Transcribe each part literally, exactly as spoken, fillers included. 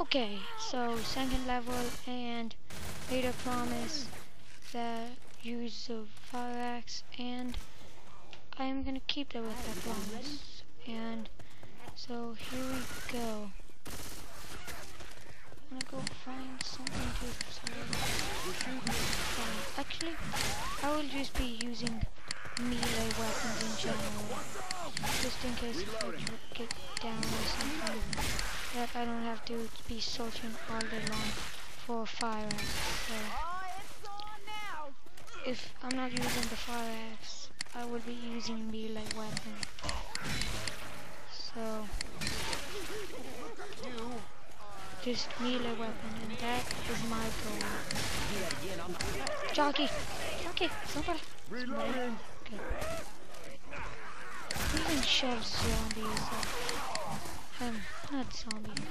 Okay, so second level, and Ada promised that use the fire axe, and I'm gonna keep that with that promise. And so here we go. I'm gonna go find something to sort of find. Actually, I will just be using melee weapons in general, just in case if I get down or something, that I don't have to be searching all day long for fire axe. So if I'm not using the fire axe, I will be using melee weapon. So just melee weapon, and that is my goal. Jockey! Jockey! Somebody! Reloading! Even shove zombies, like, um, not zombies,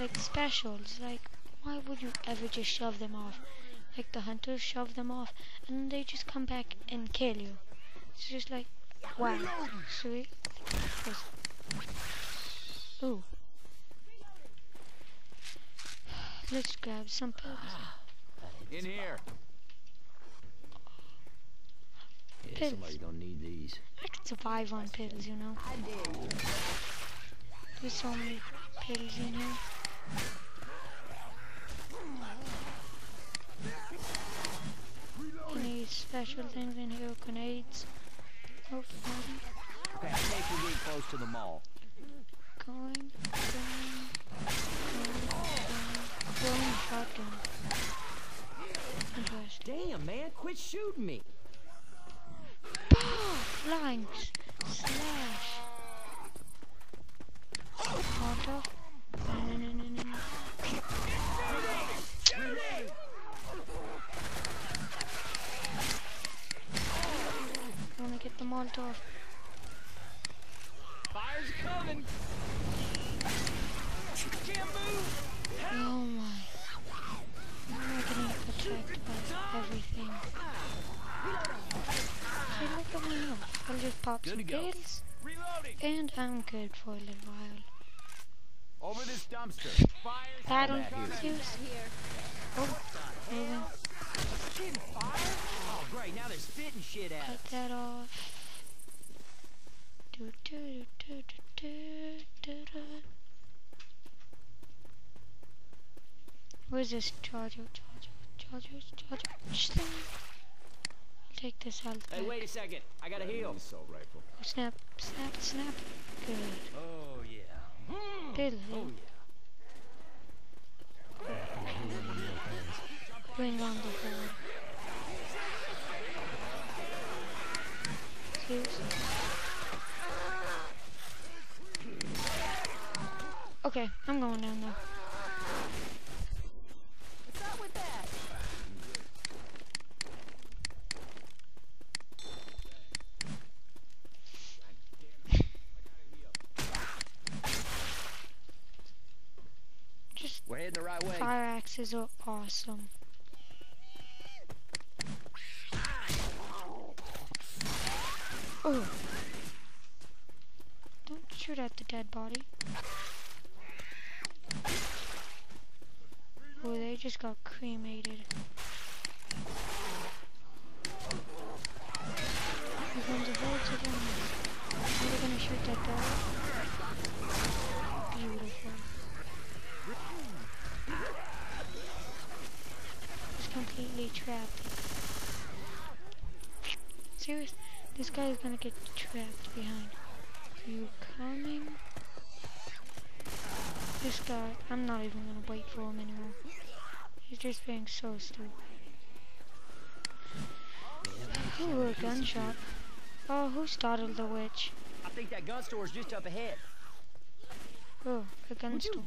like specials, like, why would you ever just shove them off? Like, the hunters shove them off, and they just come back and kill you. It's just like, wow, sweet. Ooh. Let's grab some pills. In here. Pills. Yeah, somebody gonna need these. I can survive on pills, you know. I do. There's so many pills in here. I need special things in here, grenades. Nope, nothing. Okay, I think we're getting close to the mall. Going, going, going. Damn, man, quit shooting me. Bah, flying slash. Auto. No, no, no, no, no. I wanna get the Molotov. Fire's coming. Can't move. Oh my. I'm getting attacked by everything. Hey, look at me now. I'll just pop some pills, and I'm good for a little while. Over this dumpster. Battle use. Oh, moving. Oh, great. Now they're spitting shit out. Cut that off. Do do do do do do do. Where's this charger? Charger, charger, charger. I'll take this out. Hey, back. Wait a second. I got a heal. Assault rifle. Oh, snap, snap, snap. Good. Oh, yeah. Good. Oh, yeah. Bring on the horde. Okay, I'm going down now. Fire axes are awesome. Oh! Don't shoot at the dead body. Oh, they just got cremated. We're going to hold it in. We're going to shoot that dog. Beautiful. Completely trapped. Serious? This guy is gonna get trapped behind. Are you coming? This guy, I'm not even gonna wait for him anymore. He's just being so stupid. Ooh, a gunshot. Oh, who startled the witch? I think that gun store is just up ahead. Oh, a gun store.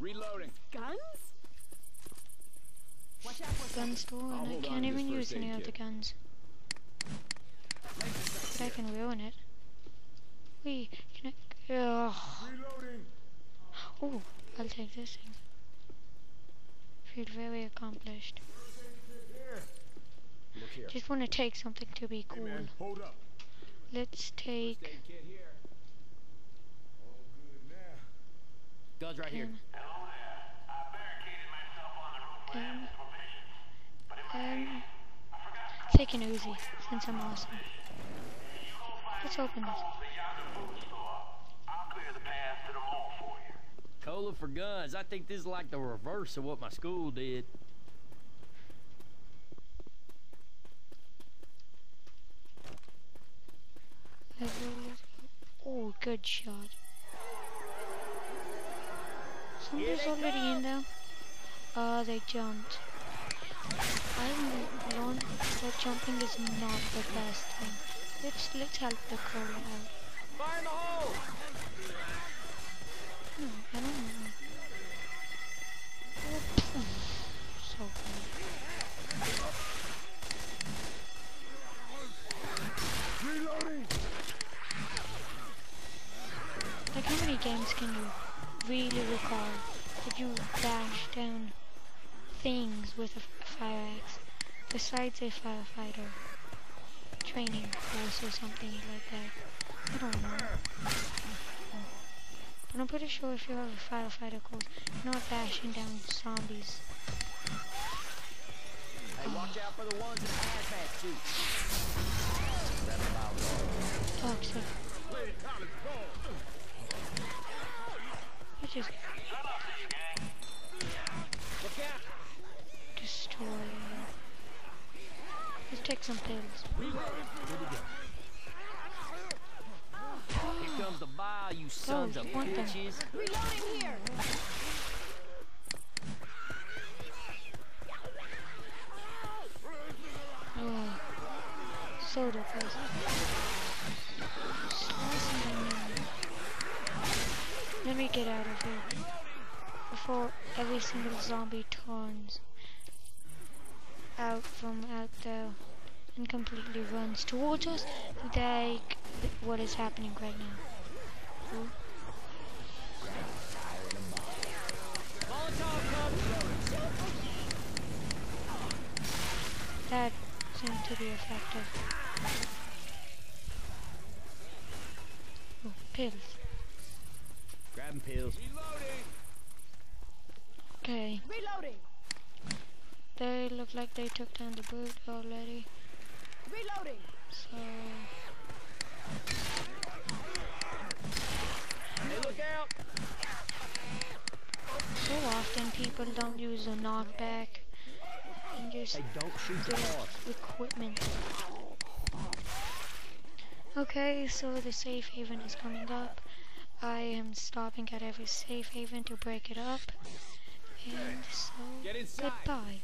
Reloading. Guns? Gun store, and I can't even use any of the guns. But I can ruin it. We can I, oh. oh, I'll take this thing. Feel very accomplished. Just want to take something to be cool. Let's take. Guns right here. um, um, take an Uzi, since I'm awesome. Let's open this. Cola for guns. I think this is like the reverse of what my school did. Oh, good shot. Somebody's already in there. Uh, they jumped. I'm learned that jumping is not the best thing. Let's let's help the Cola out. Fire in the hole! No, I don't know. Oh, so good. Reloading. Like how many games can you really recall that you dash down things with a fire axe, besides a firefighter training course or something like that? I don't know. But I'm pretty sure if you have a firefighter course, you're not dashing down zombies. Hey, watch out for the ones that iPad too. Toxic. Which is destroy. Let's take some pills. Oh. Here comes the vial, you sons of bitches. Reloading here. Oh, soda first. Let me get out of here before every single zombie turns out from out there and completely runs towards us like what is happening right now. Ooh. That seemed to be effective. Oh, pills. Grabbing pills. Okay. Reloading. They look like they took down the bird already. Reloading. So. Hey, look out! So often people don't use a knockback and just they don't shoot the equipment. Okay, so the safe haven is coming up. I am stopping at every safe haven to break it up, and so, goodbye.